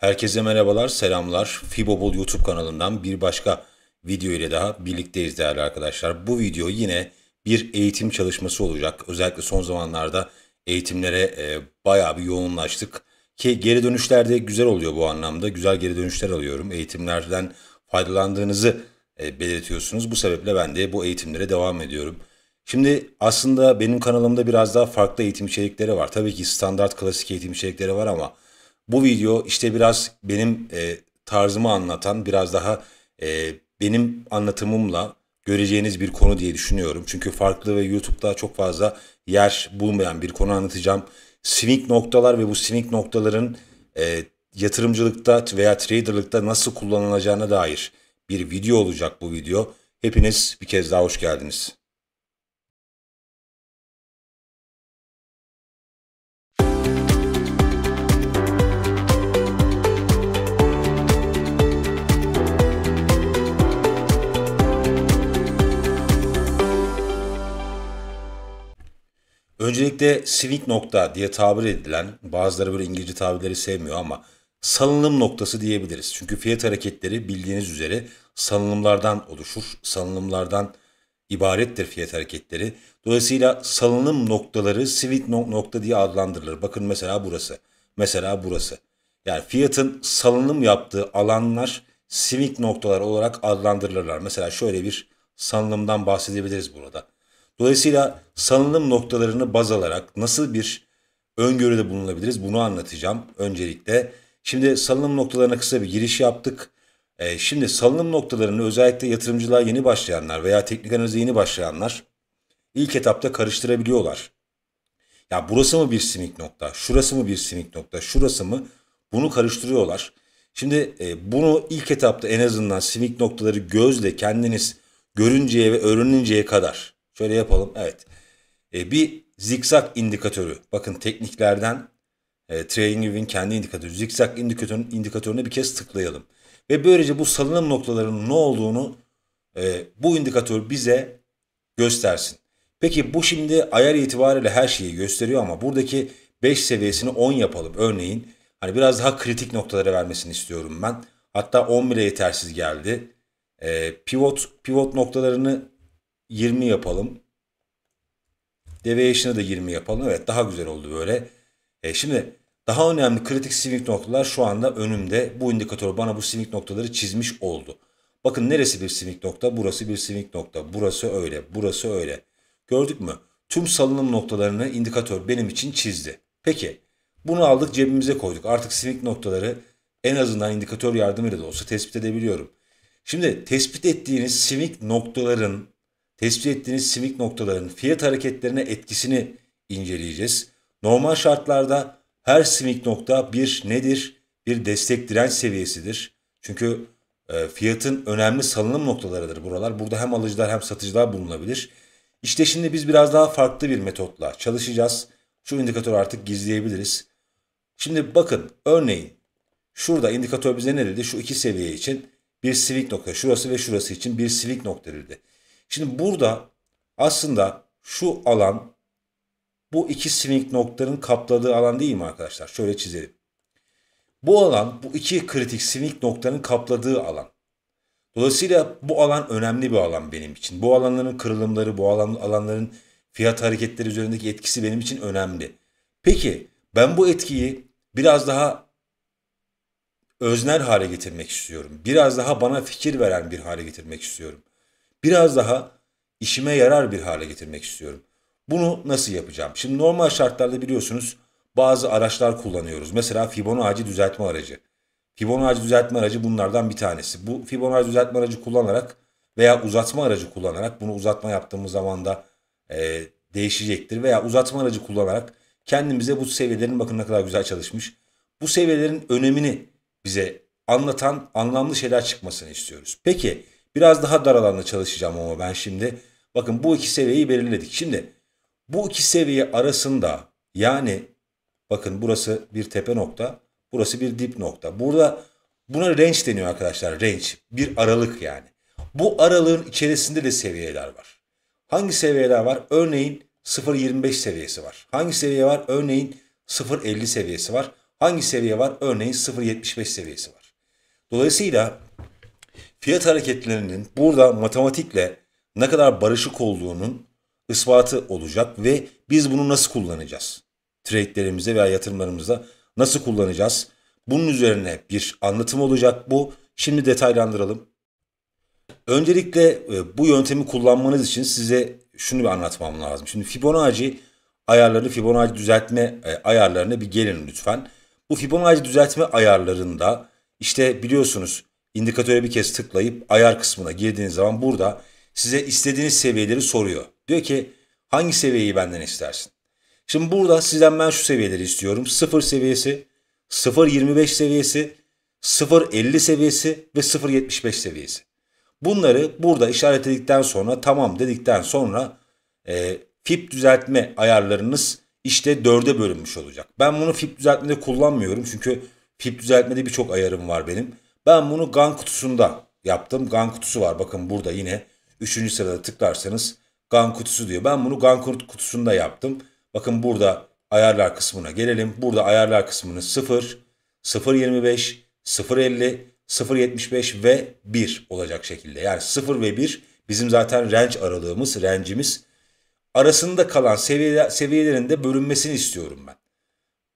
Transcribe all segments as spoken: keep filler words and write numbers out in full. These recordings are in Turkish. Herkese merhabalar, selamlar. FiboBull YouTube kanalından bir başka video ile daha birlikteyiz değerli arkadaşlar. Bu video yine bir eğitim çalışması olacak. Özellikle son zamanlarda eğitimlere e, bayağı bir yoğunlaştık. Ki geri dönüşler de güzel oluyor bu anlamda. Güzel geri dönüşler alıyorum. Eğitimlerden faydalandığınızı e, belirtiyorsunuz. Bu sebeple ben de bu eğitimlere devam ediyorum. Şimdi aslında benim kanalımda biraz daha farklı eğitim içerikleri var. Tabii ki standart klasik eğitim içerikleri var ama bu video işte biraz benim e, tarzımı anlatan, biraz daha e, benim anlatımımla göreceğiniz bir konu diye düşünüyorum. Çünkü farklı ve YouTube'da çok fazla yer bulmayan bir konu anlatacağım. Swing noktalar ve bu swing noktaların e, yatırımcılıkta veya traderlıkta nasıl kullanılacağına dair bir video olacak bu video. Hepiniz bir kez daha hoş geldiniz. Öncelikle swing nokta diye tabir edilen, bazıları böyle İngilizce tabirleri sevmiyor ama salınım noktası diyebiliriz. Çünkü fiyat hareketleri bildiğiniz üzere salınımlardan oluşur. Salınımlardan ibarettir fiyat hareketleri. Dolayısıyla salınım noktaları swing nokta diye adlandırılır. Bakın mesela burası. Mesela burası. Yani fiyatın salınım yaptığı alanlar swing noktalar olarak adlandırılırlar. Mesela şöyle bir salınımdan bahsedebiliriz burada. Dolayısıyla salınım noktalarını baz alarak nasıl bir öngörüde bulunabiliriz bunu anlatacağım öncelikle. Şimdi salınım noktalarına kısa bir giriş yaptık. Ee, şimdi salınım noktalarını özellikle yatırımcılar, yeni başlayanlar veya teknik analize yeni başlayanlar ilk etapta karıştırabiliyorlar. Ya burası mı bir swing nokta, şurası mı bir swing nokta, şurası mı, bunu karıştırıyorlar. Şimdi e, bunu ilk etapta en azından swing noktaları gözle kendiniz görünceye ve öğreninceye kadar. Şöyle yapalım. Evet. E, bir zikzak indikatörü. Bakın tekniklerden e, TradingView'in kendi indikatörü. Zikzak indikatörün, indikatörüne bir kez tıklayalım. Ve böylece bu salınım noktalarının ne olduğunu e, bu indikatör bize göstersin. Peki bu şimdi ayar itibariyle her şeyi gösteriyor ama buradaki beş seviyesini on yapalım. Örneğin hani biraz daha kritik noktalara vermesini istiyorum ben. Hatta on bile yetersiz geldi. E, pivot pivot noktalarını yirmi yapalım. Deviation'ı da yirmi yapalım. Evet, daha güzel oldu böyle. E şimdi daha önemli kritik swing noktalar şu anda önümde. Bu indikatör bana bu swing noktaları çizmiş oldu. Bakın neresi bir swing nokta? Burası bir swing nokta. Burası öyle. Burası öyle. Gördük mü? Tüm salınım noktalarını indikatör benim için çizdi. Peki bunu aldık, cebimize koyduk. Artık swing noktaları en azından indikatör yardımıyla da olsa tespit edebiliyorum. Şimdi tespit ettiğiniz swing noktaların Tespit ettiğiniz swing noktaların fiyat hareketlerine etkisini inceleyeceğiz. Normal şartlarda her swing nokta bir nedir? Bir destek direnç seviyesidir. Çünkü fiyatın önemli salınım noktalarıdır buralar. Burada hem alıcılar hem satıcılar bulunabilir. İşte şimdi biz biraz daha farklı bir metotla çalışacağız. Şu indikatörü artık gizleyebiliriz. Şimdi bakın örneğin şurada indikatör bize ne dedi? Şu iki seviye için bir swing nokta, şurası ve şurası için bir swing nokta dedi. Şimdi burada aslında şu alan bu iki swing noktaların kapladığı alan değil mi arkadaşlar? Şöyle çizelim. Bu alan bu iki kritik swing noktanın kapladığı alan. Dolayısıyla bu alan önemli bir alan benim için. Bu alanların kırılımları, bu alan, alanların fiyat hareketleri üzerindeki etkisi benim için önemli. Peki ben bu etkiyi biraz daha öznel hale getirmek istiyorum. Biraz daha bana fikir veren bir hale getirmek istiyorum. Biraz daha işime yarar bir hale getirmek istiyorum. Bunu nasıl yapacağım? Şimdi normal şartlarda biliyorsunuz bazı araçlar kullanıyoruz. Mesela Fibonacci düzeltme aracı. Fibonacci düzeltme aracı bunlardan bir tanesi. Bu Fibonacci düzeltme aracı kullanarak veya uzatma aracı kullanarak, bunu uzatma yaptığımız zaman da e, değişecektir. Veya uzatma aracı kullanarak kendimize bu seviyelerin, bakın ne kadar güzel çalışmış, bu seviyelerin önemini bize anlatan anlamlı şeyler çıkmasını istiyoruz. Peki biraz daha dar alanda çalışacağım ama ben şimdi. Bakın bu iki seviyeyi belirledik. Şimdi bu iki seviye arasında, yani bakın burası bir tepe nokta. Burası bir dip nokta. Burada buna range deniyor arkadaşlar. Range. Bir aralık yani. Bu aralığın içerisinde de seviyeler var. Hangi seviyeler var? Örneğin sıfır nokta yirmi beş seviyesi var. Hangi seviye var? Örneğin sıfır nokta elli seviyesi var. Hangi seviye var? Örneğin sıfır nokta yetmiş beş seviyesi var. Dolayısıyla fiyat hareketlerinin burada matematikle ne kadar barışık olduğunun ispatı olacak ve biz bunu nasıl kullanacağız? Trade'lerimizde veya yatırımlarımızda nasıl kullanacağız? Bunun üzerine bir anlatım olacak bu. Şimdi detaylandıralım. Öncelikle bu yöntemi kullanmanız için size şunu bir anlatmam lazım. Şimdi Fibonacci ayarları, Fibonacci düzeltme ayarlarına bir gelin lütfen. Bu Fibonacci düzeltme ayarlarında işte biliyorsunuz indikatöre bir kez tıklayıp ayar kısmına girdiğiniz zaman burada size istediğiniz seviyeleri soruyor. Diyor ki hangi seviyeyi benden istersin? Şimdi burada sizden ben şu seviyeleri istiyorum. sıfır seviyesi, sıfır nokta yirmi beş seviyesi, sıfır nokta elli seviyesi ve sıfır nokta yetmiş beş seviyesi. Bunları burada işaretledikten sonra, tamam dedikten sonra e, Fib düzeltme ayarlarınız işte dörde bölünmüş olacak. Ben bunu Fib düzeltmede kullanmıyorum çünkü Fib düzeltmede birçok ayarım var benim. Ben bunu Gann kutusunda yaptım. Gann kutusu var, bakın burada yine üçüncü sırada tıklarsanız Gann kutusu diyor. Ben bunu Gann kutusunda yaptım. Bakın burada ayarlar kısmına gelelim. Burada ayarlar kısmını sıfır, sıfır nokta yirmi beş, sıfır nokta elli, sıfır nokta yetmiş beş ve bir olacak şekilde. Yani sıfır ve bir bizim zaten range aralığımız, range'imiz. Arasında kalan seviye, seviyelerin de bölünmesini istiyorum ben.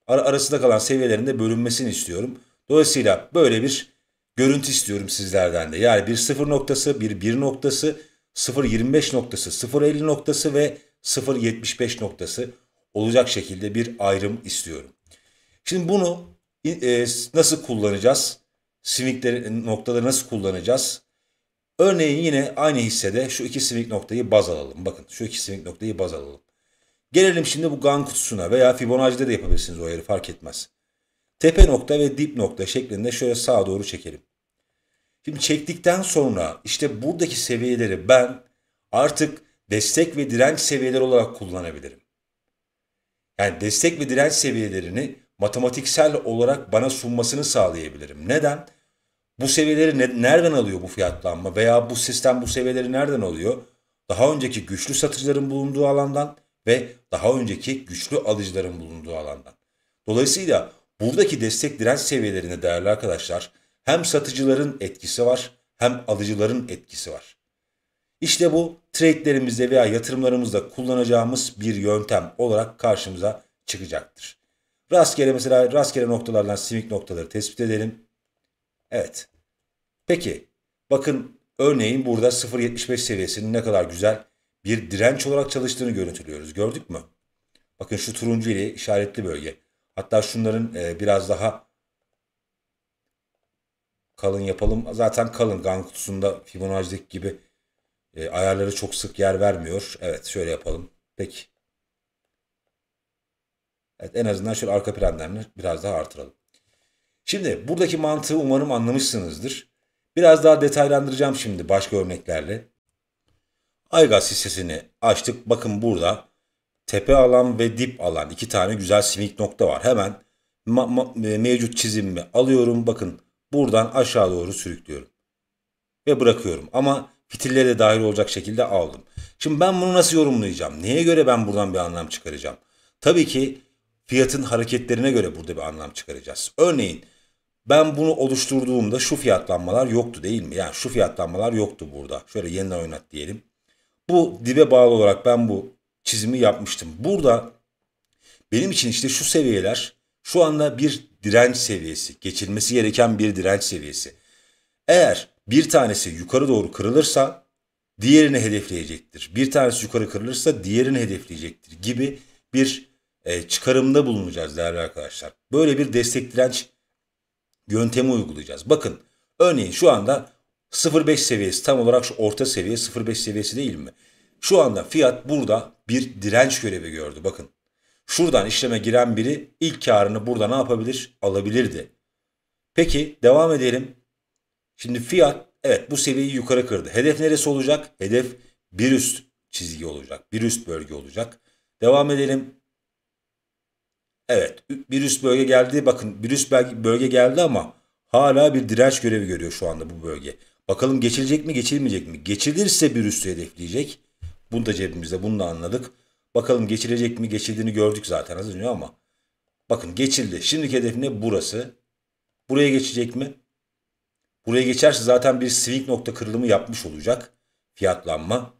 Ar arasında kalan seviyelerin de bölünmesini istiyorum. Dolayısıyla böyle bir görüntü istiyorum sizlerden de. Yani bir sıfır noktası, bir bir noktası, sıfır nokta yirmi beş noktası, sıfır nokta elli noktası ve sıfır nokta yetmiş beş noktası olacak şekilde bir ayrım istiyorum. Şimdi bunu e, nasıl kullanacağız? Swing'leri, noktaları nasıl kullanacağız? Örneğin yine aynı hissede şu iki swing noktayı baz alalım. Bakın şu iki swing noktayı baz alalım. Gelelim şimdi bu Gann kutusuna veya Fibonacci'de de yapabilirsiniz o ayarı, fark etmez. Tepe nokta ve dip nokta şeklinde şöyle sağa doğru çekelim. Şimdi çektikten sonra işte buradaki seviyeleri ben artık destek ve direnç seviyeleri olarak kullanabilirim. Yani destek ve direnç seviyelerini matematiksel olarak bana sunmasını sağlayabilirim. Neden? Bu seviyeleri ne, nereden alıyor bu fiyatlanma veya bu sistem bu seviyeleri nereden alıyor? Daha önceki güçlü satıcıların bulunduğu alandan ve daha önceki güçlü alıcıların bulunduğu alandan. Dolayısıyla buradaki destek direnç seviyelerine değerli arkadaşlar hem satıcıların etkisi var hem alıcıların etkisi var. İşte bu trade'lerimizde veya yatırımlarımızda kullanacağımız bir yöntem olarak karşımıza çıkacaktır. Rastgele mesela rastgele noktalardan swing noktaları tespit edelim. Evet. Peki bakın örneğin burada sıfır nokta yetmiş beş seviyesinin ne kadar güzel bir direnç olarak çalıştığını görüntülüyoruz. Gördük mü? Bakın şu turuncu ile işaretli bölge. Hatta şunların biraz daha kalın yapalım. Zaten kalın. Gann kutusunda Fibonacci'deki gibi ayarları çok sık yer vermiyor. Evet şöyle yapalım. Peki. Evet, en azından şöyle arka planlarını biraz daha artıralım. Şimdi buradaki mantığı umarım anlamışsınızdır. Biraz daha detaylandıracağım şimdi başka örneklerle. Aygaz hissesini açtık. Bakın burada tepe alan ve dip alan iki tane güzel swing nokta var. Hemen mevcut çizimimi alıyorum. Bakın buradan aşağı doğru sürüklüyorum. Ve bırakıyorum. Ama fitilleri de dahil olacak şekilde aldım. Şimdi ben bunu nasıl yorumlayacağım? Neye göre ben buradan bir anlam çıkaracağım? Tabii ki fiyatın hareketlerine göre burada bir anlam çıkaracağız. Örneğin ben bunu oluşturduğumda şu fiyatlanmalar yoktu değil mi? Yani şu fiyatlanmalar yoktu burada. Şöyle yeniden oynat diyelim. Bu dibe bağlı olarak ben bu çizimi yapmıştım. Burada benim için işte şu seviyeler şu anda bir direnç seviyesi. Geçilmesi gereken bir direnç seviyesi. Eğer bir tanesi yukarı doğru kırılırsa diğerini hedefleyecektir. Bir tanesi yukarı kırılırsa diğerini hedefleyecektir gibi bir E, çıkarımda bulunacağız değerli arkadaşlar. Böyle bir destek direnç yöntemi uygulayacağız. Bakın örneğin şu anda sıfır nokta beş seviyesi tam olarak şu orta seviye sıfır nokta beş seviyesi değil mi? Şu anda fiyat burada bir direnç görevi gördü. Bakın şuradan işleme giren biri ilk karını burada ne yapabilir? Alabilirdi. Peki devam edelim. Şimdi fiyat evet bu seviyeyi yukarı kırdı. Hedef neresi olacak? Hedef bir üst çizgi olacak. Bir üst bölge olacak. Devam edelim. Evet bir üst bölge geldi, bakın bir üst bölge geldi ama hala bir direnç görevi görüyor şu anda bu bölge. Bakalım geçilecek mi geçilmeyecek mi? Geçilirse bir üstü hedefleyecek. Bunu da cebimizde, bunu da anladık. Bakalım geçilecek mi, geçildiğini gördük zaten az önce ama Bakın geçildi. Şimdiki hedef ne? Burası. Buraya geçecek mi? Buraya geçerse zaten bir swing nokta kırılımı yapmış olacak. Fiyatlanma.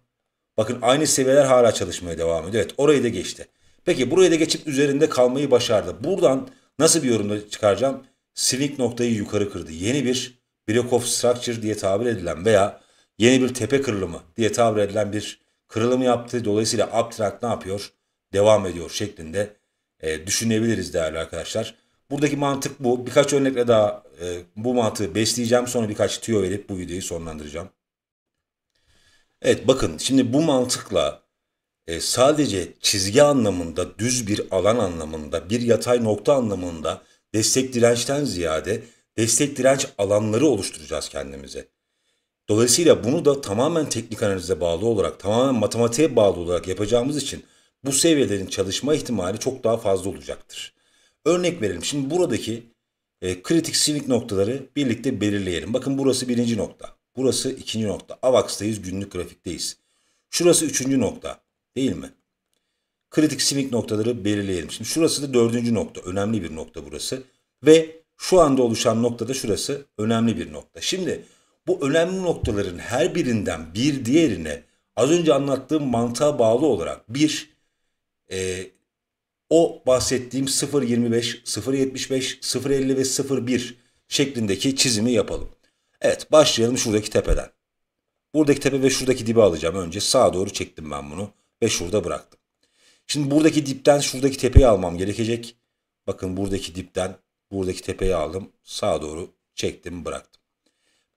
Bakın aynı seviyeler hala çalışmaya devam ediyor. Evet, orayı da geçti. Peki buraya da geçip üzerinde kalmayı başardı. Buradan nasıl bir yorumda çıkaracağım? Swing noktayı yukarı kırdı. Yeni bir break of structure diye tabir edilen veya yeni bir tepe kırılımı diye tabir edilen bir kırılım yaptı. Dolayısıyla uptrend ne yapıyor? Devam ediyor şeklinde e, düşünebiliriz değerli arkadaşlar. Buradaki mantık bu. Birkaç örnekle daha e, bu mantığı besleyeceğim. Sonra birkaç tüyo verip bu videoyu sonlandıracağım. Evet bakın şimdi bu mantıkla e, sadece çizgi anlamında, düz bir alan anlamında, bir yatay nokta anlamında destek dirençten ziyade destek direnç alanları oluşturacağız kendimize. Dolayısıyla bunu da tamamen teknik analize bağlı olarak, tamamen matematiğe bağlı olarak yapacağımız için bu seviyelerin çalışma ihtimali çok daha fazla olacaktır. Örnek verelim. Şimdi buradaki e, kritik swing noktaları birlikte belirleyelim. Bakın burası birinci nokta. Burası ikinci nokta. A V A X'tayız, günlük grafikteyiz. Şurası üçüncü nokta değil mi? Kritik swing noktaları belirleyelim. Şimdi şurası da dördüncü nokta. Önemli bir nokta burası. Ve şu anda oluşan noktada şurası önemli bir nokta. Şimdi bu önemli noktaların her birinden bir diğerine az önce anlattığım mantığa bağlı olarak bir e, o bahsettiğim sıfır nokta yirmi beş, sıfır nokta yetmiş beş, sıfır nokta elli ve sıfır nokta bir şeklindeki çizimi yapalım. Evet başlayalım şuradaki tepeden. Buradaki tepe ve şuradaki dibi alacağım. Önce sağa doğru çektim ben bunu ve şurada bıraktım. Şimdi buradaki dipten şuradaki tepeyi almam gerekecek. Bakın buradaki dipten buradaki tepeyi aldım. Sağa doğru çektim, bıraktım.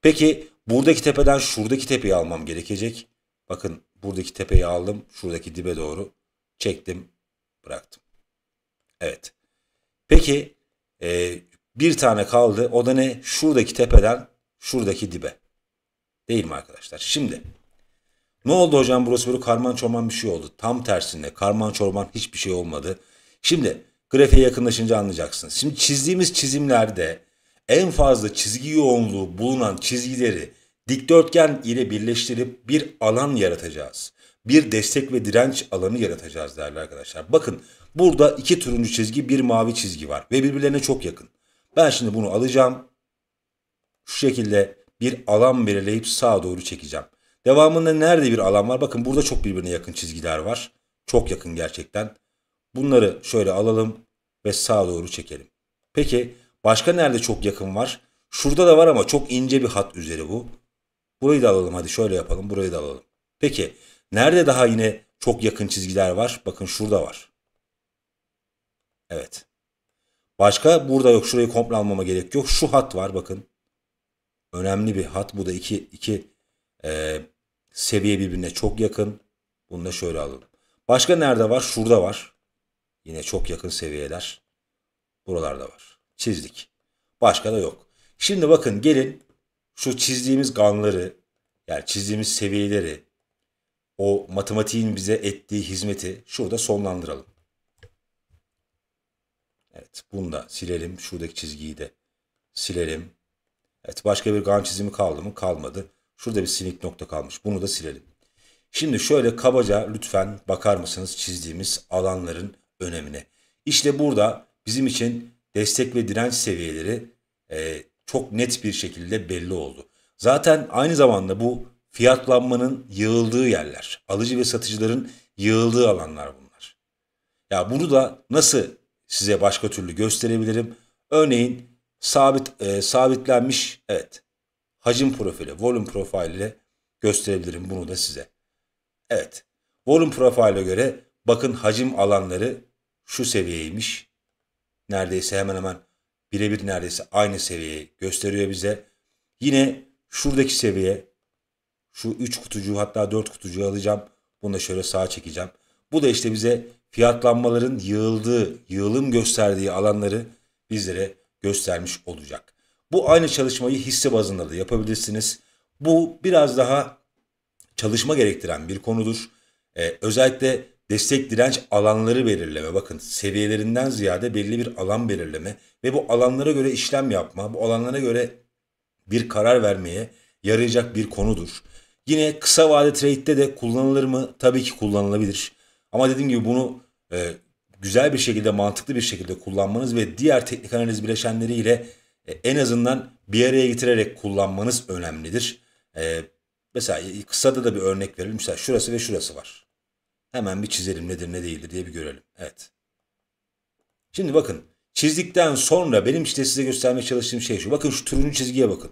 Peki buradaki tepeden şuradaki tepeyi almam gerekecek. Bakın buradaki tepeyi aldım. Şuradaki dibe doğru çektim, bıraktım. Evet. Peki e, bir tane kaldı. O da ne? Şuradaki tepeden şuradaki dibe. Değil mi arkadaşlar? Şimdi ne oldu hocam? Burası böyle karman çorman bir şey oldu. Tam tersine karman çorman hiçbir şey olmadı. Şimdi grafiğe yakınlaşınca anlayacaksınız. Şimdi çizdiğimiz çizimlerde en fazla çizgi yoğunluğu bulunan çizgileri dikdörtgen ile birleştirip bir alan yaratacağız. Bir destek ve direnç alanı yaratacağız değerli arkadaşlar. Bakın burada iki turuncu çizgi, bir mavi çizgi var ve birbirlerine çok yakın. Ben şimdi bunu alacağım. Şu şekilde bir alan belirleyip sağa doğru çekeceğim. Devamında nerede bir alan var? Bakın burada çok birbirine yakın çizgiler var. Çok yakın gerçekten. Bunları şöyle alalım ve sağa doğru çekelim. Peki başka nerede çok yakın var? Şurada da var ama çok ince bir hat üzeri bu. Burayı da alalım, hadi şöyle yapalım, burayı da alalım. Peki nerede daha yine çok yakın çizgiler var? Bakın şurada var. Evet. Başka burada yok, şurayı komple almama gerek yok. Şu hat var bakın. Önemli bir hat. Bu da iki, iki e, seviye birbirine çok yakın. Bunu da şöyle alalım. Başka nerede var? Şurada var. Yine çok yakın seviyeler. Buralarda var. Çizdik. Başka da yok. Şimdi bakın gelin şu çizdiğimiz ganları, yani çizdiğimiz seviyeleri, o matematiğin bize ettiği hizmeti şurada sonlandıralım. Evet. Bunu da silelim. Şuradaki çizgiyi de silelim. Evet, başka bir Gann çizimi kaldı mı? Kalmadı. Şurada bir sinik nokta kalmış. Bunu da silelim. Şimdi şöyle kabaca lütfen bakar mısınız çizdiğimiz alanların önemine? İşte burada bizim için destek ve direnç seviyeleri e, çok net bir şekilde belli oldu. Zaten aynı zamanda bu fiyatlanmanın yığıldığı yerler. Alıcı ve satıcıların yığıldığı alanlar bunlar. Ya bunu da nasıl size başka türlü gösterebilirim? Örneğin Sabit e, sabitlenmiş evet hacim profili, volume profiliyle gösterebilirim bunu da size. Evet, volume profiline göre bakın hacim alanları şu seviyeymiş. Neredeyse hemen hemen birebir neredeyse aynı seviyeyi gösteriyor bize. Yine şuradaki seviye, şu üç kutucuğu hatta dört kutucuğu alacağım. Bunu da şöyle sağa çekeceğim. Bu da işte bize fiyatlanmaların yığıldığı, yığılım gösterdiği alanları bizlere göstermiş olacak. Bu aynı çalışmayı hisse bazında da yapabilirsiniz. Bu biraz daha çalışma gerektiren bir konudur. Ee, özellikle destek direnç alanları belirleme. Bakın seviyelerinden ziyade belli bir alan belirleme ve bu alanlara göre işlem yapma, bu alanlara göre bir karar vermeye yarayacak bir konudur. Yine kısa vade trade'de de kullanılır mı? Tabii ki kullanılabilir. Ama dediğim gibi bunu e, güzel bir şekilde, mantıklı bir şekilde kullanmanız ve diğer teknik analiz bileşenleriyle en azından bir araya getirerek kullanmanız önemlidir. Ee, mesela kısada da bir örnek verelim. Mesela şurası ve şurası var. Hemen bir çizelim nedir ne değildir diye bir görelim. Evet. Şimdi bakın, çizdikten sonra benim işte size göstermeye çalıştığım şey şu. Bakın şu turuncu çizgiye bakın.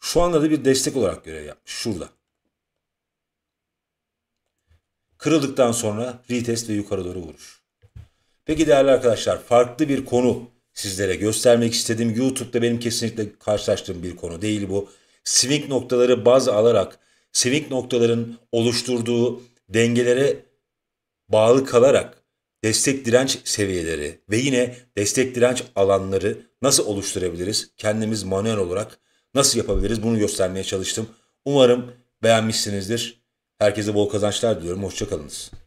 Şu anda da bir destek olarak görev yapmış. Şurada. Kırıldıktan sonra retest ve yukarı doğru vuruş. Peki değerli arkadaşlar, farklı bir konu sizlere göstermek istedim. YouTube'da benim kesinlikle karşılaştığım bir konu değil bu. Swing noktaları baz alarak, swing noktaların oluşturduğu dengelere bağlı kalarak destek direnç seviyeleri ve yine destek direnç alanları nasıl oluşturabiliriz? Kendimiz manuel olarak nasıl yapabiliriz? Bunu göstermeye çalıştım. Umarım beğenmişsinizdir. Herkese bol kazançlar diliyorum. Hoşça kalınız.